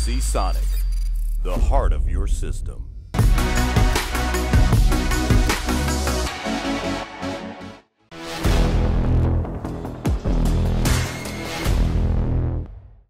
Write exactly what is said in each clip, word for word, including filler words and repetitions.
Seasonic, the heart of your system.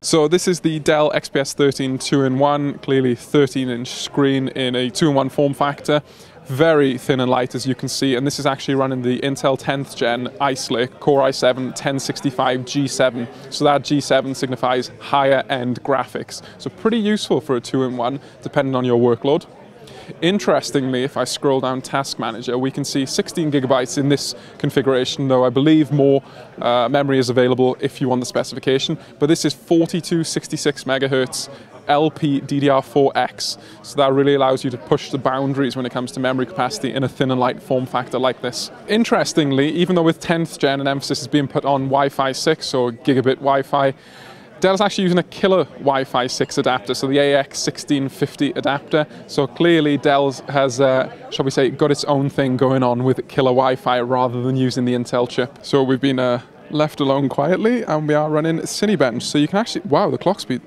So this is the Dell X P S thirteen two in one, clearly thirteen inch screen in a two in one form factor. Very thin and light, as you can see, and this is actually running the Intel tenth gen Ice Lake Core i seven ten sixty-five G seven. So that G seven signifies higher end graphics. So pretty useful for a two in one, depending on your workload. Interestingly, if I scroll down Task Manager, we can see sixteen gigabytes in this configuration, though I believe more uh, memory is available if you want the specification. But this is forty-two sixty-six megahertz L P D D R four X, so that really allows you to push the boundaries when it comes to memory capacity in a thin and light form factor like this. Interestingly, even though with tenth gen an emphasis is being put on Wi-Fi six or gigabit Wi-Fi, Dell's actually using a Killer Wi-Fi six adapter, so the A X sixteen fifty adapter. So clearly Dell has, uh, shall we say, got its own thing going on with Killer Wi-Fi rather than using the Intel chip. So we've been uh, left alone quietly, and we are running Cinebench. So you can actually, wow, the clock speed.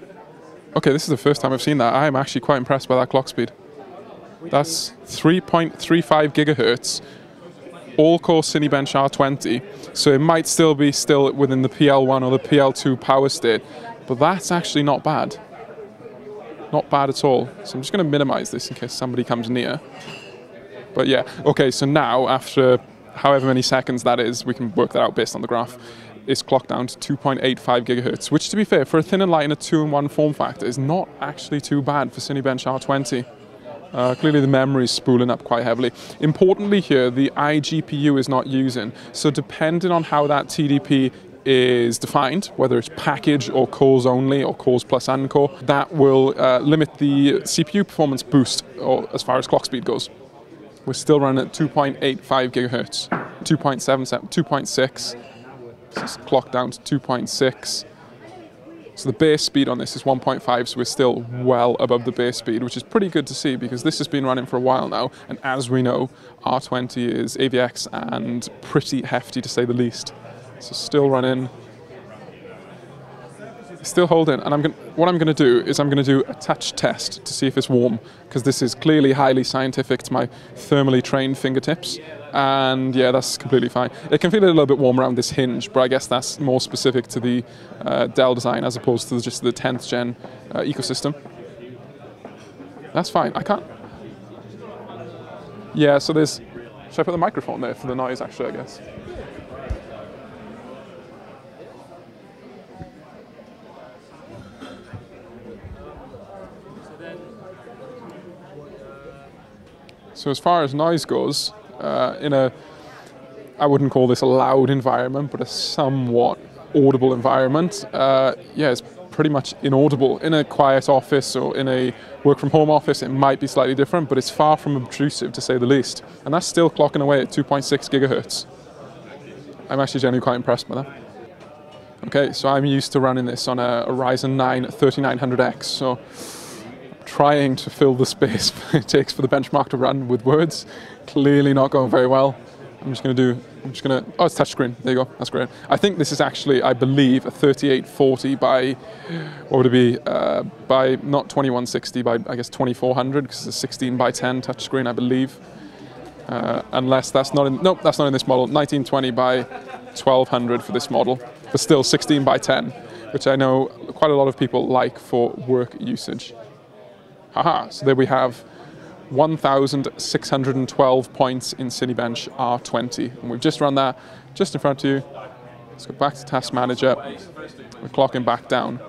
Okay, this is the first time I've seen that. I am actually quite impressed by that clock speed. That's three point three five gigahertz. All-core Cinebench R twenty, so it might still be still within the P L one or the P L two power state, but that's actually not bad. Not bad at all. So I'm just going to minimize this in case somebody comes near. But yeah, okay, so now after however many seconds that is, we can work that out based on the graph. It's clocked down to two point eight five gigahertz, which to be fair, for a thin and light in a two in one form factor is not actually too bad for Cinebench R twenty. Uh, clearly the memory is spooling up quite heavily. Importantly here, the i G P U is not using. So depending on how that T D P is defined, whether it's package or cores only or cores plus and core, that will uh, limit the C P U performance boost or, as far as clock speed goes. We're still running at two point eight five gigahertz, two point seven, two point six. So it's clocked down to two point six. So the base speed on this is one point five, so we're still well above the base speed, which is pretty good to see because this has been running for a while now, and as we know, R twenty is A V X and pretty hefty to say the least. So still running, still holding, and I'm gonna, what I'm going to do is I'm going to do a touch test to see if it's warm, because this is clearly highly scientific to my thermally trained fingertips. And yeah, that's completely fine. It can feel a little bit warm around this hinge, but I guess that's more specific to the uh, Dell design as opposed to just the tenth gen uh, ecosystem. That's fine, I can't. Yeah, so there's, should I put the microphone there for the noise actually, I guess? So as far as noise goes, Uh, in a, I wouldn't call this a loud environment, but a somewhat audible environment. Uh, yeah, it's pretty much inaudible. In a quiet office or in a work from home office, it might be slightly different, but it's far from obtrusive to say the least. And that's still clocking away at two point six gigahertz. I'm actually genuinely quite impressed by that. Okay, so I'm used to running this on a, a Ryzen nine thirty-nine hundred X, so trying to fill the space it takes for the benchmark to run with words. Clearly not going very well. I'm just going to do, I'm just going to, oh, it's touchscreen. There you go. That's great. I think this is actually, I believe, a thirty-eight forty by, what would it be, uh, by not twenty-one sixty, by I guess twenty-four hundred, because it's a sixteen by ten touchscreen, I believe. Uh, unless that's not in, nope, that's not in this model. nineteen twenty by twelve hundred for this model, but still sixteen by ten, which I know quite a lot of people like for work usage. Haha, so there we have one thousand six hundred twelve points in Cinebench R twenty. And we've just run that just in front of you. Let's go back to Task Manager. We're clocking back down.